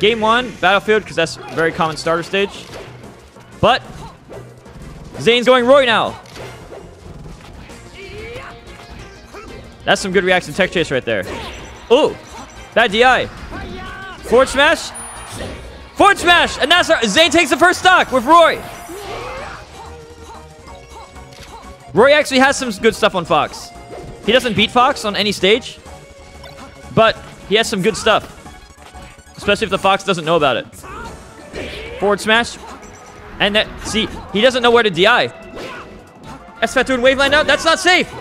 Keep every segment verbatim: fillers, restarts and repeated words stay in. Game one, Battlefield, because that's a very common starter stage. But Zane's going Roy now. That's some good reaction tech chase right there. Ooh, bad D I. Forward smash. Forward smash. And that's our, Zain takes the first stock with Roy. Roy actually has some good stuff on Fox. He doesn't beat Fox on any stage, but he has some good stuff. Especially if the Fox doesn't know about it. Forward smash. And that, see, he doesn't know where to D I. S F A T doing waveline now. That's not safe.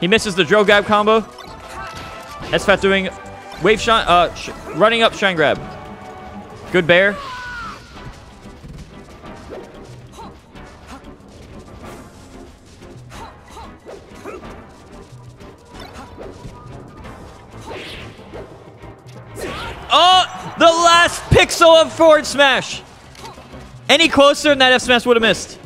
He misses the drill grab combo. S F A T doing wave shine, uh, sh running up shine grab. Good bear. Oh, the last pixel of forward smash. Any closer than that F smash would have missed.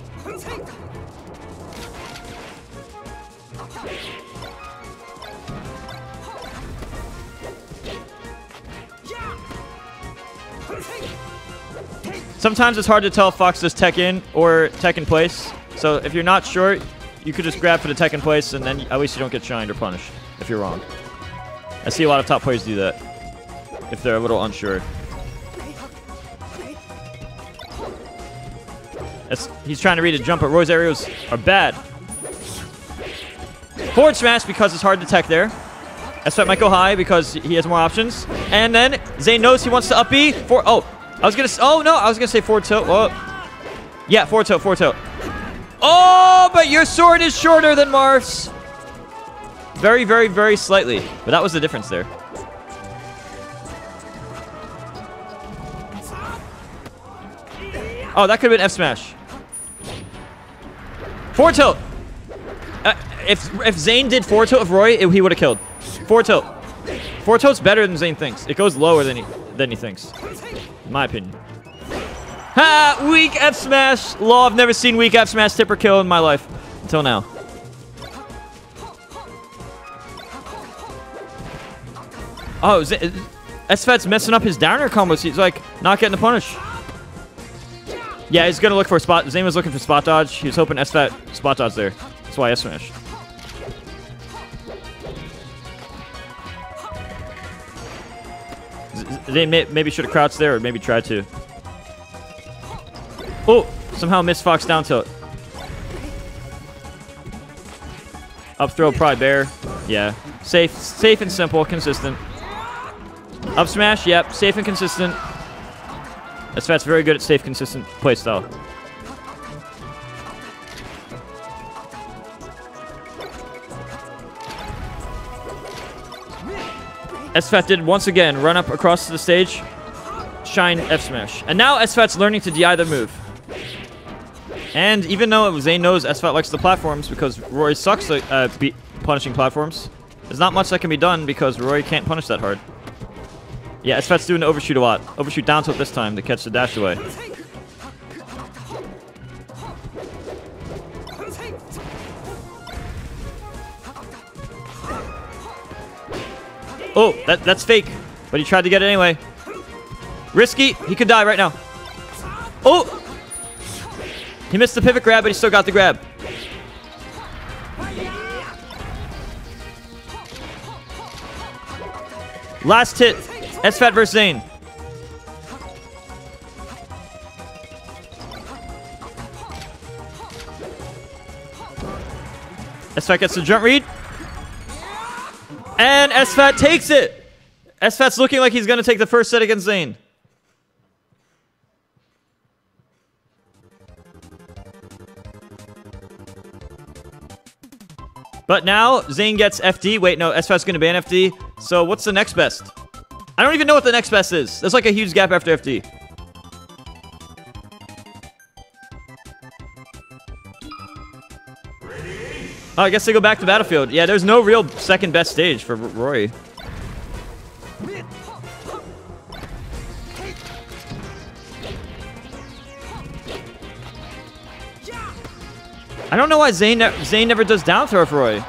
Sometimes it's hard to tell if Fox does tech in or tech in place. So if you're not sure, you could just grab for the tech in place and then at least you don't get shined or punished if you're wrong. I see a lot of top players do that if they're a little unsure. That's, he's trying to read a jump, but Roy's aerials are bad. Forward smash because it's hard to tech there. S F A T might go high because he has more options. And then Zain knows he wants to up B. For, oh. I was gonna. Oh no! I was gonna say forward tilt. Whoa. Yeah, forward tilt, forward tilt. Oh, but your sword is shorter than Marth's. Very, very, very slightly. But that was the difference there. Oh, that could have been F smash. Forward tilt. Uh, if if Zain did forward tilt with Roy, it, he would have killed. Forward tilt. Forward tilt's better than Zain thinks. It goes lower than he than he thinks. In my opinion. Ha! Weak F smash. Lol, I've never seen weak F smash tipper kill in my life until now. Oh, S F A T's messing up his downer combos. He's like not getting the punish. Yeah, he's gonna look for a spot. Zain was looking for spot dodge. He was hoping S F A T spot dodge there. That's why F smash. They may, maybe should have crouched there, or maybe tried to. Oh, somehow missed Fox down tilt. Up throw, probably bear. Yeah, safe, safe and simple, consistent. Up smash, yep, safe and consistent. S F A T's very good at safe, consistent playstyle. S F A T did once again run up across the stage, shine F smash, and now S F A T's learning to D I the move. And even though Zain knows S F A T likes the platforms because Roy sucks at uh, punishing platforms, there's not much that can be done because Roy can't punish that hard. Yeah, S F A T's doing the overshoot a lot. Overshoot down tilt this time to catch the dash away. Oh, that, that's fake, but he tried to get it anyway. Risky, he could die right now. Oh! He missed the pivot grab, but he still got the grab. Last hit, S F A T versus Zain. S F A T gets the jump read. And S F A T takes it! S F A T's looking like he's gonna take the first set against Zain. But now, Zain gets F D. Wait, no, S F A T's gonna ban F D. So what's the next best? I don't even know what the next best is. There's like a huge gap after F D. Oh, I guess they go back to Battlefield. Yeah, there's no real second best stage for Roy. I don't know why Zain, ne Zain never does down throw for Roy.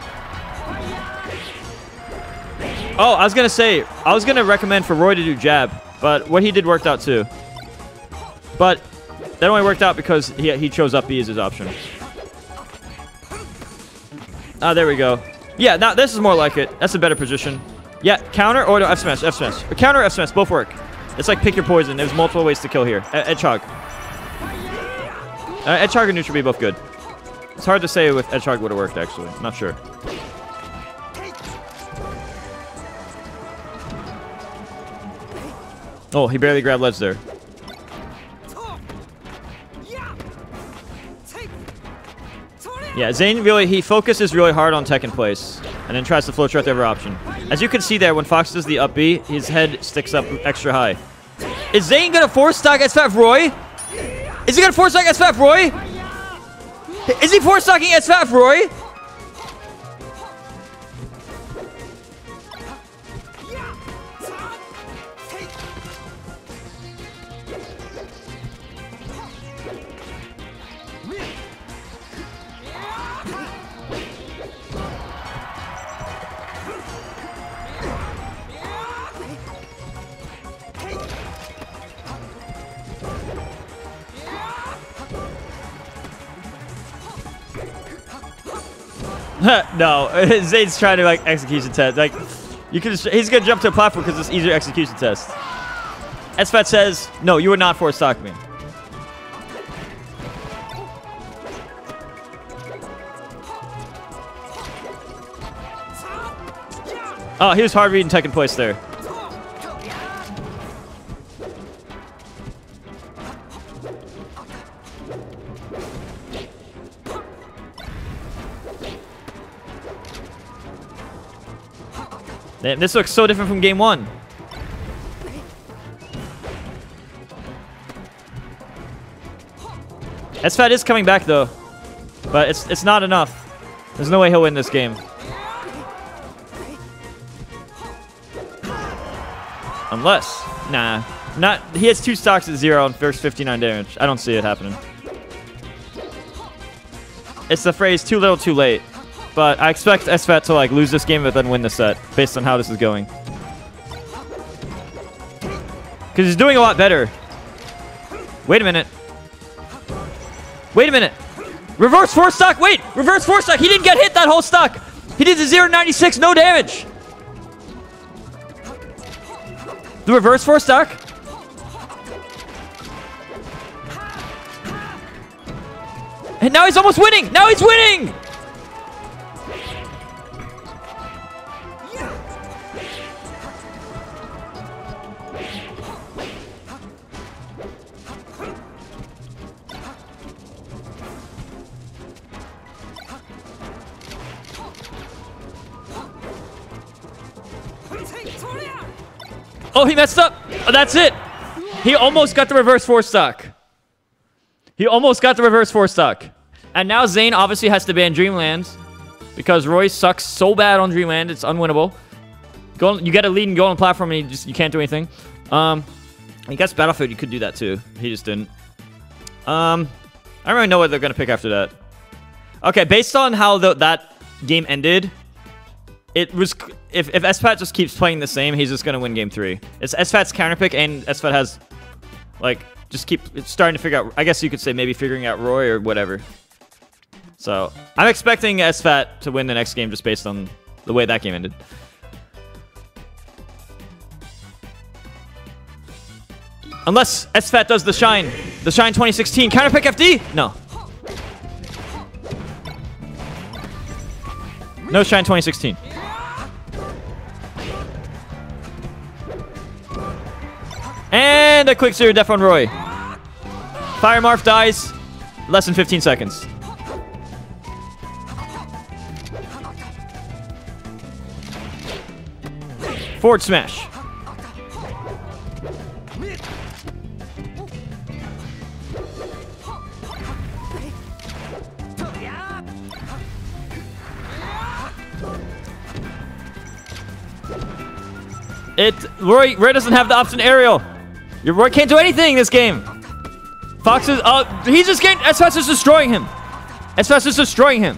Oh, I was going to say, I was going to recommend for Roy to do jab, but what he did worked out too. But that only worked out because he, he chose up B as his option. Ah, there we go. Yeah, now this is more like it. That's a better position. Yeah, counter or F smash, F smash. Or counter, F smash, both work. It's like pick your poison. There's multiple ways to kill here. Edgehog. Uh, Edgehog and neutral be both good. It's hard to say with Edgehog would have worked, actually. I'm not sure. Oh, he barely grabbed ledge there. Yeah, Zain really, he focuses really hard on tech in place and then tries to float throughout every option. As you can see there, when Fox does the up B, his head sticks up extra high. Is Zain gonna force stock S F A T Roy? Is he gonna force stock S F A T Roy? Is he force stocking S F A T Roy? No, Zane's trying to like execution test. Like, you can just, he's gonna jump to a platform because it's easier execution test. S F A T says, no, you would not force stock me. Oh, he was hard reading tech in place there. This looks so different from game one. S F A T is coming back though, but it's it's not enough. There's no way he'll win this game. Unless, nah, not. He has two stocks at zero and first fifty-nine damage. I don't see it happening. It's the phrase too little, too late. But I expect S F A T to like lose this game but then win the set based on how this is going. Because he's doing a lot better. Wait a minute. Wait a minute. Reverse four stock. Wait. Reverse four stock. He didn't get hit that whole stock. He did the zero ninety-six. No damage. The reverse four stock. And now he's almost winning. Now he's winning. Oh, he messed up. Oh, that's it. He almost got the reverse four stock. He almost got the reverse four stock. And now Zain obviously has to ban Dreamland because Roy sucks so bad on Dreamland. It's unwinnable. Go on, you get a lead and go on platform and you just you can't do anything. Um, I guess Battlefield, you could do that too. He just didn't. Um, I don't really know what they're going to pick after that. Okay, based on how the, that game ended... It was if if S F A T just keeps playing the same, he's just gonna win game three. It's S F A T's counterpick, and S F A T has, like, just keep it's starting to figure out. I guess you could say maybe figuring out Roy or whatever. So I'm expecting S F A T to win the next game just based on the way that game ended. Unless S F A T does the shine, the shine twenty sixteen counterpick F D. No. No shine twenty sixteen. And a quick zero def on Roy. Fire Marth dies. Less than fifteen seconds. Forward smash. It Roy Roy doesn't have the option aerial. Your Roy can't do anything this game. Fox is... Oh, he's just getting... S F A T is destroying him. S F A T is destroying him.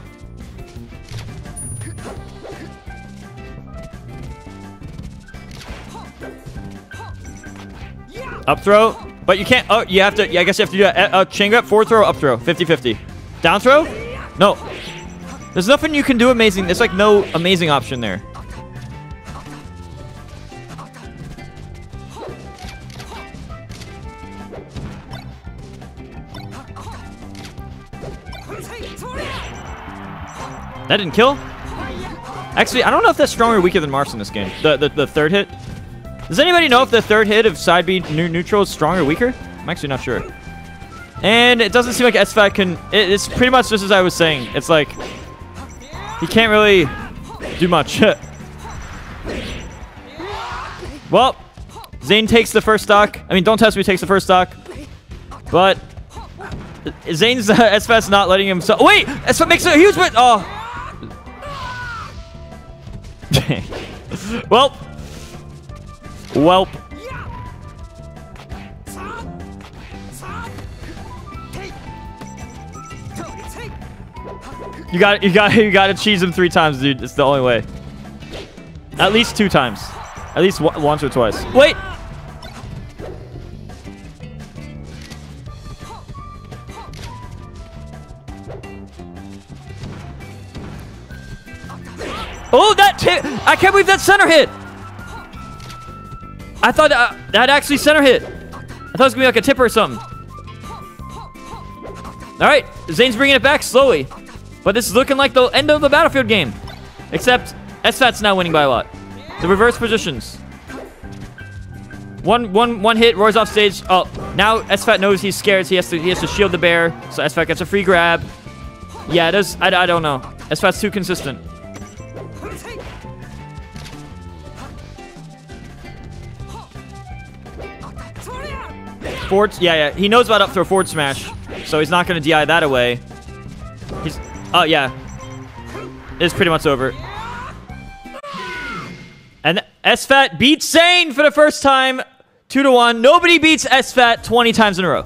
Up throw. But you can't. Oh, you have to. Yeah, I guess you have to do that. Uh, chain grab, forward throw, up throw. fifty fifty. Down throw? No. There's nothing you can do amazing. There's like no amazing option there. That didn't kill? Actually, I don't know if that's stronger or weaker than Marth's in this game. The, the the third hit. Does anybody know if the third hit of side B neutral is stronger or weaker? I'm actually not sure. And it doesn't seem like S FAT can... It, it's pretty much just as I was saying. It's like... He can't really do much. Well, Zain takes the first stock. I mean, don't test me, takes the first stock. But... Zane's uh, S FAT's not letting him... So wait! S FAT makes a huge win! Oh... Welp. Welp. You got you got you got to cheese him three times, dude. It's the only way. At least two times. At least once or twice. Wait. Oh, that hit! I can't believe that center hit! I thought uh, that actually center hit. I thought it was gonna be like a tipper or something. Alright, Zane's bringing it back slowly. But this is looking like the end of the Battlefield game. Except, S FAT's now winning by a lot. The reverse positions. One, one, one hit, Roy's off stage. Oh, now S FAT knows he's scared, so he has to, he has to shield the bear. So S FAT gets a free grab. Yeah, it is, I, I don't know. S FAT's too consistent. Forward, yeah, yeah. He knows about up throw forward smash, so he's not going to D I that away. He's, oh, yeah. It's pretty much over. And S FAT beats Zain for the first time. two to one. Nobody beats S FAT twenty times in a row.